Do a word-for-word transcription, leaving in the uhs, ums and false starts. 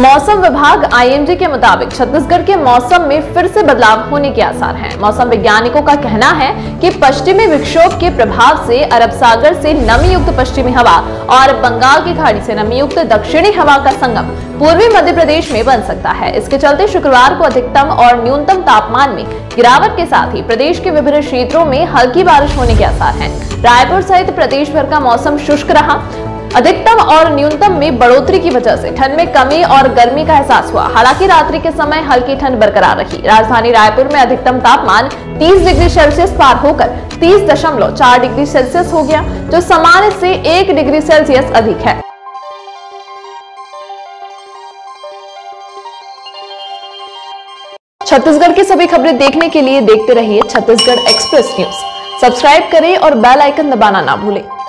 मौसम विभाग I am D के मुताबिक छत्तीसगढ़ के मौसम में फिर से बदलाव होने के आसार हैं। मौसम वैज्ञानिकों का कहना है कि पश्चिमी विक्षोभ के प्रभाव से अरब सागर से नमी युक्त पश्चिमी हवा और बंगाल की खाड़ी से नमी युक्त दक्षिणी हवा का संगम पूर्वी मध्य प्रदेश में बन सकता है। इसके चलते शुक्रवार को अधिकतम और न्यूनतम तापमान में गिरावट के साथ ही प्रदेश के विभिन्न क्षेत्रों में हल्की बारिश होने के आसार हैं। रायपुर सहित प्रदेश भर का मौसम शुष्क रहा। अधिकतम और न्यूनतम में बढ़ोतरी की वजह से ठंड में कमी और गर्मी का एहसास हुआ। हालांकि रात्रि के समय हल्की ठंड बरकरार रही। राजधानी रायपुर में अधिकतम तापमान तीस डिग्री सेल्सियस पार होकर तीस दशमलव चार डिग्री सेल्सियस हो गया, जो सामान्य से एक डिग्री सेल्सियस अधिक है। छत्तीसगढ़ की सभी खबरें देखने के लिए देखते रहिए छत्तीसगढ़ एक्सप्रेस न्यूज। सब्सक्राइब करें और बेल आइकन दबाना ना भूलें।